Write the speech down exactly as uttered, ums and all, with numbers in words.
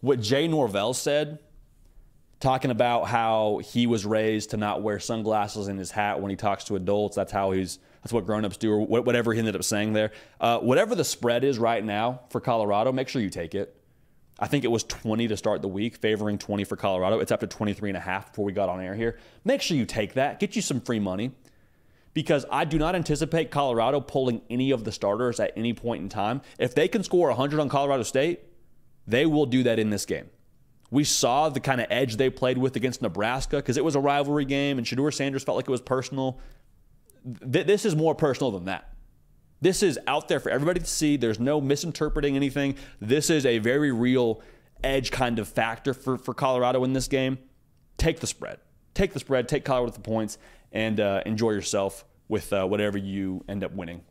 what Jay Norvell said, talking about how he was raised to not wear sunglasses in his hat when he talks to adults. That's how he's, that's what grownups do, or whatever he ended up saying there. Uh, whatever the spread is right now for Colorado, make sure you take it. I think it was twenty to start the week, favoring twenty for Colorado. It's up to twenty-three and a half before we got on air here. Make sure you take that. Get you some free money, because I do not anticipate Colorado pulling any of the starters at any point in time. If they can score one hundred on Colorado State, they will do that in this game. We saw the kind of edge they played with against Nebraska, because it was a rivalry game, and Shedeur Sanders felt like it was personal. Th this is more personal than that. This is out there for everybody to see. There's no misinterpreting anything. This is a very real edge kind of factor for, for Colorado in this game. Take the spread. Take the spread. Take Colorado with the points, and uh, enjoy yourself with uh, whatever you end up winning.